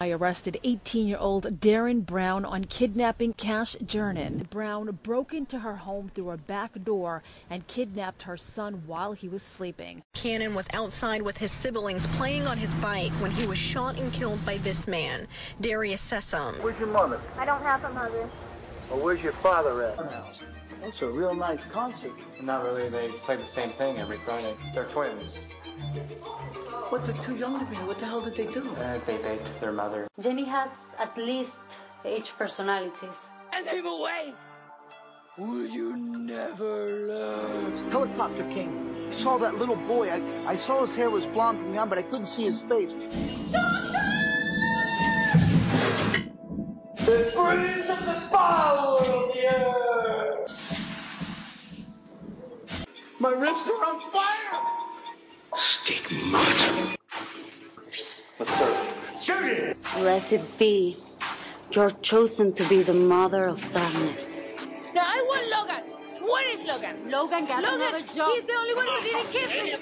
I arrested 18-year-old Darren Brown on kidnapping Cash Jernan. Brown broke into her home through a back door and kidnapped her son while he was sleeping. Cannon was outside with his siblings playing on his bike when he was shot and killed by this man, Darius Sesson. Where's your mother? I don't have a mother. Well, where's your father at? That's a real nice concert. Not really. They play the same thing every Friday. They're twins. What, they're too young to be? What the hell did they do? They baked their mother. Jenny has at least 8 personalities. And they were away! Will you never love? Helicopter King. I saw that little boy. I saw his hair was blonde and young, but I couldn't see his face. The breeze of the foul of the earth! My wrists are on fire! Let's start. Shoot. Blessed be. You're chosen to be the mother of darkness. Now I want Logan. Where is Logan? Logan got another job. He's the only one who didn't kiss me.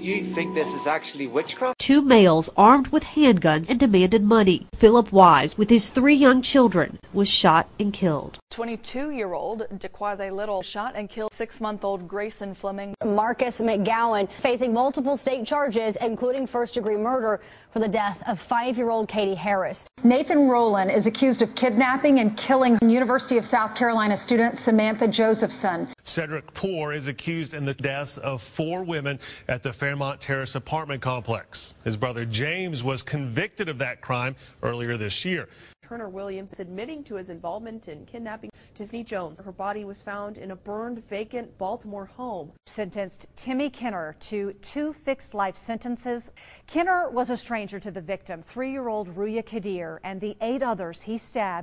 You think this is actually witchcraft? 2 males armed with handguns and demanded money. Philip Wise, with his 3 young children, was shot and killed. 22-year-old DeQuasi Little shot and killed 6-month-old Grayson Fleming. Marcus McGowan facing multiple state charges, including first-degree murder, for the death of 5-year-old Katie Harris. Nathan Rowland is accused of kidnapping and killing University of South Carolina student Samantha Josephson. Cedric Poor is accused in the deaths of 4 women at the Fairmont Terrace apartment complex. His brother James was convicted of that crime earlier this year. Turner Williams admitting to his involvement in kidnapping Tiffany Jones. Her body was found in a burned, vacant Baltimore home. Sentenced Timmy Kenner to 2 fixed-life sentences. Kenner was a stranger to the victim, 3-year-old Ruya Kadir, and the 8 others he stabbed.